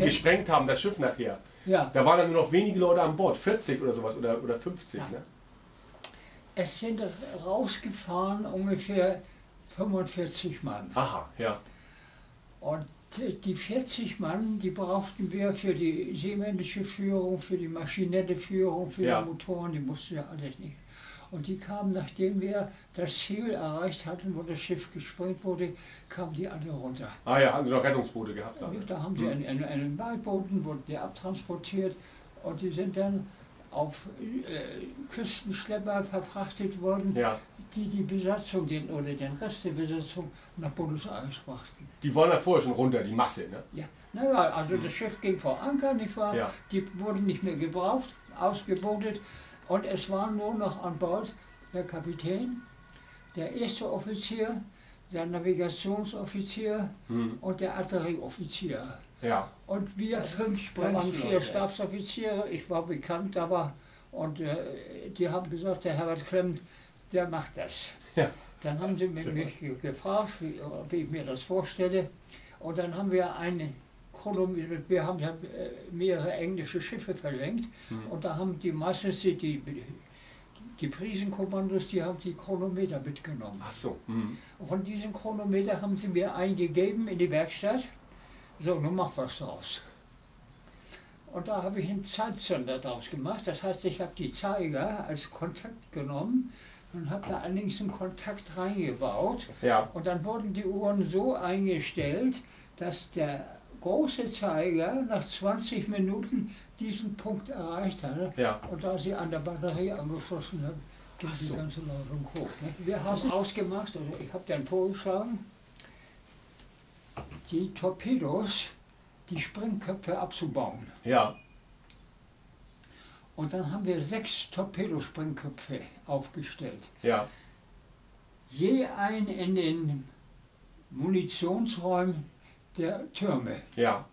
gesprengt haben, das Schiff nachher. Ja. Da waren dann nur noch wenige Leute an Bord, 40 oder sowas oder 50. Ja. Ne? Es sind rausgefahren ungefähr 45 Mann. Aha, ja. Und die 40 Mann, die brauchten wir für die seemännische Führung, für die maschinelle Führung, für die Motoren, die mussten ja alles nicht. Und die kamen, nachdem wir das Ziel erreicht hatten, wo das Schiff gesprengt wurde, kamen die alle runter. Ah ja, haben sie noch Rettungsboote gehabt dann? Da haben sie einen Beiboten, wurden die abtransportiert und die sind dann auf Küstenschlepper verfrachtet worden, die die Besatzung oder den Rest der Besatzung nach Buenos Aires brachten. Die waren da vorher schon runter, die Masse, ne? Ja, naja, also das Schiff ging vor Anker, nicht wahr? Ja. Die wurden nicht mehr gebraucht, ausgebotet und es waren nur noch an Bord der Kapitän, der erste Offizier, der Navigationsoffizier und der Artillerieoffizier. Ja. Und wir fünf Sprengler, Stabsoffiziere, ich war bekannt, aber und die haben gesagt, der Herbert Klemm, der macht das. Ja. Dann haben sie mich gefragt, wie ich mir das vorstelle. Und dann haben wir eine Kolumne, wir haben mehrere englische Schiffe versenkt und da haben die meistens die Prisenkommandos, die haben die Chronometer mitgenommen. Ach so. Und von diesen Chronometer haben sie mir eingegeben in die Werkstatt. So, nun mach was draus. Und da habe ich einen Zeitsender draus gemacht. Das heißt, ich habe die Zeiger als Kontakt genommen und habe da allerdings einen Kontakt reingebaut. Ja. Und dann wurden die Uhren so eingestellt, dass der große Zeiger nach 20 Minuten diesen Punkt erreicht hatte. Ja. Und da sie an der Batterie angeschlossen haben, ging die ganze Ladung hoch. Wir haben es ausgemacht, also ich habe dann vorgeschlagen, die Torpedos, die Springköpfe abzubauen. Ja. Und dann haben wir 6 Torpedospringköpfe aufgestellt. Ja. Je einen in den Munitionsräumen der Türme. Ja.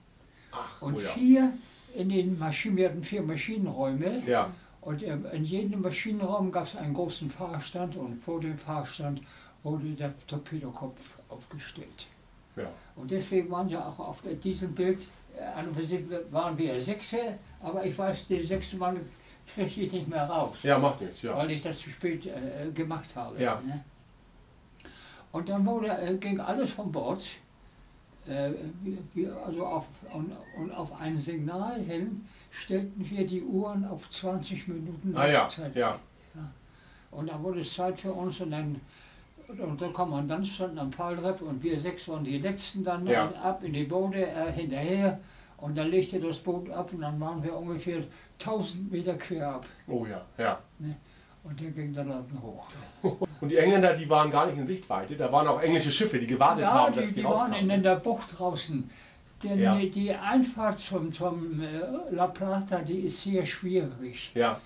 Ach, und 4 in den Maschinen, 4 Maschinenräume. Ja. Und in jedem Maschinenraum gab es einen großen Fahrstand und vor dem Fahrstand wurde der Torpedokopf aufgestellt. Ja. Und deswegen waren ja auch auf diesem Bild, waren wir 6, aber ich weiß, den 6. Mann kriege ich nicht mehr raus. Ja, macht nichts, ja. Weil ich das zu spät gemacht habe. Ja. Ne? Und dann ging alles von Bord, also auf ein Signal hin stellten wir die Uhren auf 20 Minuten Zeit. Ja. Ja. Und dann wurde es Zeit für uns und dann. Und der Kommandant stand am Pfahlreff und wir 6 waren die Letzten dann ab in die Boote, hinterher. Und dann legte das Boot ab und dann waren wir ungefähr 1000 Meter quer ab. Oh ja, ja. Ne? Und der ging dann hoch. Und die Engländer, die waren gar nicht in Sichtweite, da waren auch englische Schiffe, die gewartet haben, dass die rauskamen. Die waren in der Bucht draußen. Denn die Einfahrt zum La Plata, die ist sehr schwierig. Ja.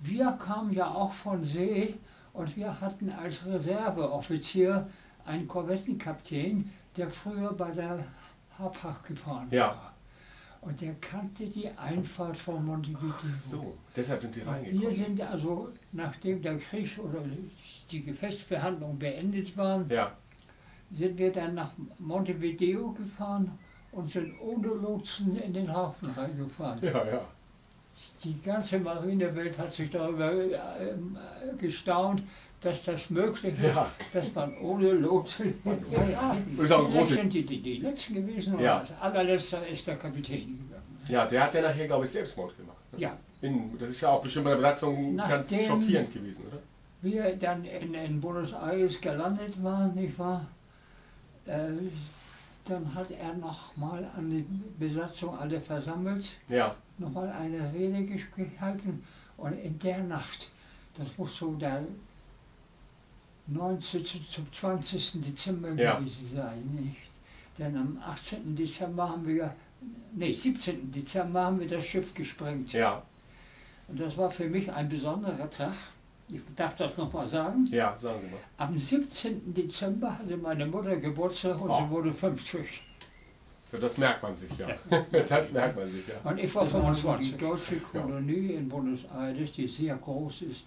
Wir kamen ja auch von See. Und wir hatten als Reserveoffizier einen Korvettenkapitän, der früher bei der Hapag gefahren war. Und der kannte die Einfahrt von Montevideo. Ach so, deshalb sind sie reingekommen. Wir sind also, nachdem der Krieg oder die Gefechtsbehandlung beendet waren, sind wir dann nach Montevideo gefahren und sind ohne Lotsen in den Hafen reingefahren. Ja, ja. Die ganze Marinewelt hat sich darüber gestaunt, dass das möglich ist, dass man ohne Lotsen. Das sind die Letzten gewesen und als allerletzter ist der Kapitän gegangen. Ja, der hat ja nachher, glaube ich, Selbstmord gemacht. Ne? Ja. Das ist ja auch bestimmt bei der Besatzung ganz schockierend gewesen, oder? Wir dann in Buenos Aires gelandet waren, nicht wahr? Dann hat er nochmal an die Besatzung alle versammelt, nochmal eine Rede gehalten und in der Nacht, das muss so der 19. zum 20. Dezember gewesen sein, nicht? Denn am 17. Dezember haben wir das Schiff gesprengt. Ja. Und das war für mich ein besonderer Tag. Ich darf das nochmal sagen. Ja, sagen Sie mal. Am 17. Dezember hatte meine Mutter Geburtstag und sie wurde 50. Ja, das merkt man sich, ja. Das merkt man sich, ja. Und ich war 25. Die deutsche Kolonie in Buenos Aires, die sehr groß ist,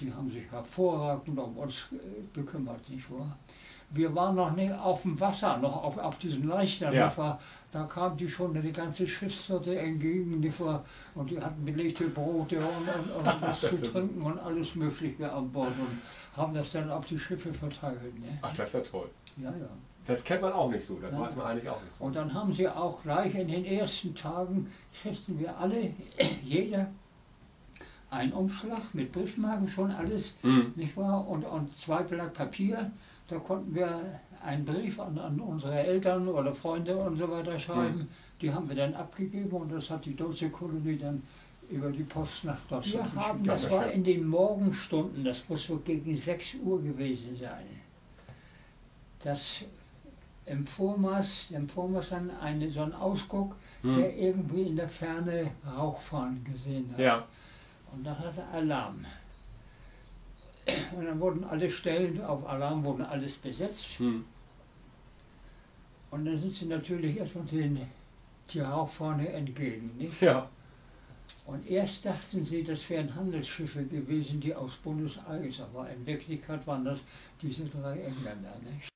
die haben sich hervorragend um uns gekümmert, nicht wahr? wir waren noch nicht auf dem Wasser, noch auf diesen leichten Raffer. Da kam die schon eine ganze Schiffsflotte entgegen, die war, und die hatten belegte Brote und was zu trinken und alles Mögliche an Bord und haben das dann auf die Schiffe verteilt. Ne? Ach, das ist ja toll. Ja, ja. Das kennt man auch nicht so, das weiß man eigentlich auch nicht so. Und dann haben sie auch gleich in den ersten Tagen, kriegten wir alle, jeder, einen Umschlag mit Briefmarken, schon alles, nicht wahr? Und zwei Blatt Papier, da konnten wir einen Brief an unsere Eltern oder Freunde und so weiter schreiben. Die haben wir dann abgegeben und das hat die deutsche Kolonie dann über die Post nach Deutschland geschickt. Wir haben, das war in den Morgenstunden, das muss so gegen 6 Uhr gewesen sein, dass im Vormaß dann so ein Ausguck, der irgendwie in der Ferne Rauchfahnen gesehen hat. Ja. Und dann hatte Alarm. Und dann wurden alle Stellen auf Alarm, wurden alles besetzt. Und dann sind sie natürlich erstmal die Rauchfahne entgegen. Nicht? Ja. Und erst dachten sie, das wären Handelsschiffe gewesen, die aus Buenos Aires, aber in Wirklichkeit waren das diese drei Engländer. Nicht?